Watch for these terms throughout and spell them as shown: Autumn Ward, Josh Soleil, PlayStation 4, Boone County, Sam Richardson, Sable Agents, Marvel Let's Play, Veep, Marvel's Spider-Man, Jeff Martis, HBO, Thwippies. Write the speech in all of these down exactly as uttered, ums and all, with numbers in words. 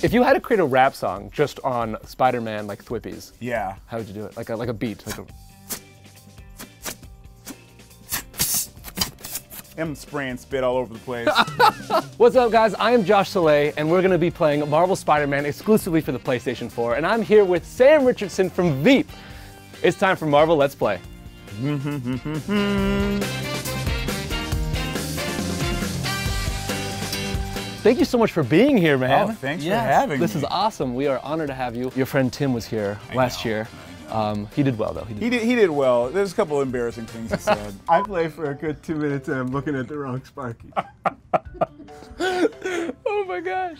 If you had to create a rap song just on Spider-Man, like Thwippies, yeah, how would you do it? Like a like a beat. Like a... I'm spraying spit all over the place. What's up, guys? I am Josh Soleil, and we're gonna be playing Marvel's Spider-Man exclusively for the PlayStation four, and I'm here with Sam Richardson from Veep. It's time for Marvel Let's Play. Thank you so much for being here, man. Oh, thanks yes. for having this me. This is awesome. We are honored to have you. Your friend Tim was here I last know. year. Um, he did well, though. He did, he did, he did well. There's a couple of embarrassing things he said. I played for a good two minutes and I'm looking at the wrong Sparky. Oh my gosh.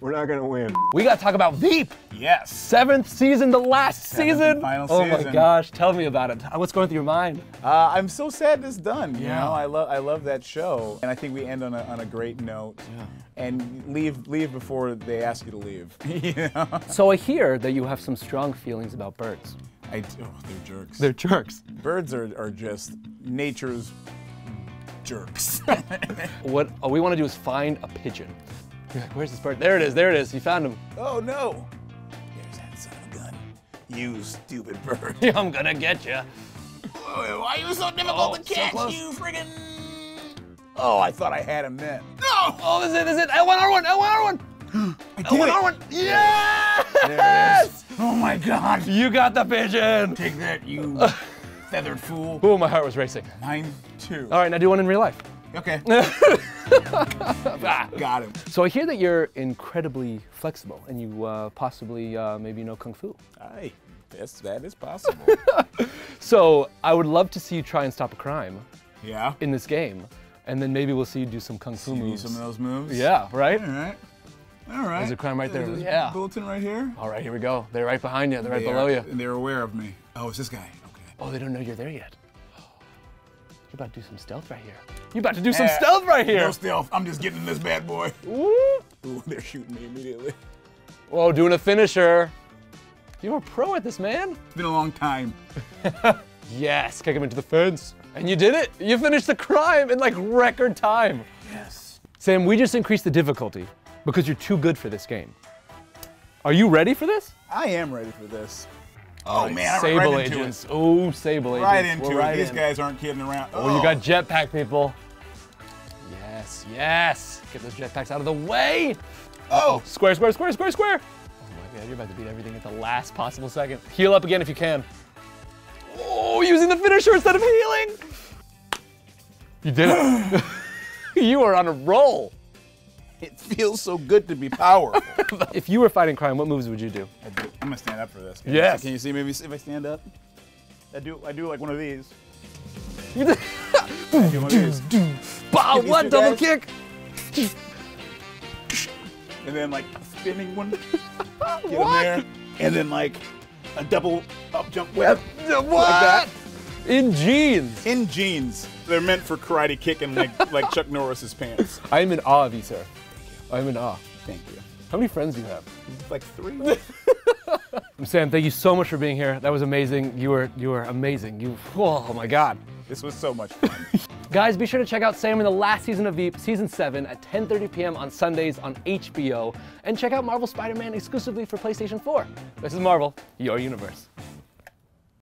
We're not gonna win. We gotta talk about Veep. Yes. Seventh season, the last Seventh season. Final oh season. my gosh, tell me about it. What's going through your mind? Uh, I'm so sad it's done. Yeah. You know, I love, I love that show, and I think we end on a on a great note. Yeah. And leave, leave before they ask you to leave. You know? So I hear that you have some strong feelings about birds. I do. Oh, they're jerks. They're jerks. Birds are are just nature's jerks. What all we want to do is find a pigeon. Where's this bird? There it is, there it is. You found him. Oh no! There's that son of a gun. You stupid bird. I'm gonna get you. Why are you so difficult oh, to catch, so you friggin'? Oh, I thought I had him then. No! Oh, this is it, this is it. L one R one, L one R one! L one R one! Yes! There it is. Oh my god! You got the pigeon! Take that, you feathered fool. Oh, my heart was racing. Mine too. All right, now do one in real life. Okay. Ah, got him. So I hear that you're incredibly flexible, and you uh, possibly uh, maybe know Kung Fu. Aye, that's, that is possible. So I would love to see you try and stop a crime yeah. in this game, and then maybe we'll see you do some Kung Fu see moves. See some of those moves? Yeah, right? All right. All right. There's a crime right there. There's yeah. a bulletin right here. All right, here we go. They're right behind you. They're right they below are, you. And they're aware of me. Oh, it's this guy. Okay. Oh, they don't know you're there yet. You're about to do some stealth right here. You're about to do some uh, stealth right here. No stealth. I'm just getting this bad boy. Ooh. Ooh, they're shooting me immediately. Whoa, doing a finisher. You were pro at this, man. It's been a long time. Yes, kick him into the fence. And you did it. You finished the crime in like record time. Yes. Sam, we just increased the difficulty because you're too good for this game. Are you ready for this? I am ready for this. Oh, oh man, Sable I'm right into Agents. It. Oh, Sable Agents. Right into We're it. Right These in. guys aren't kidding around. Oh, oh, you got jetpack people. Yes, yes. Get those jetpacks out of the way. Oh, square, square, square, square, square. Oh my god, you're about to beat everything at the last possible second. Heal up again if you can. Oh, using the finisher instead of healing. You did it. You are on a roll. It feels so good to be powerful. If you were fighting crime, what moves would you do? I'd do I'm gonna stand up for this. Guys. Yes. Can you see maybe if I stand up? I do. I do like one of these. You do one of these. Bow, one double guys. kick. And then like a spinning one. Get him there. And then like a double up jump whip. What? Like that. In jeans. In jeans. They're meant for karate kicking like, like Chuck Norris's pants. I am in awe of you, sir. Thank you. I'm in awe. Thank you. How many friends do you have? Like three. Sam, thank you so much for being here. That was amazing. You were you were amazing. You oh my god. This was so much fun. Guys, be sure to check out Sam in the last season of Veep, season seven at ten thirty p m on Sundays on H B O, and check out Marvel Spider-Man exclusively for PlayStation four. This is Marvel, your universe.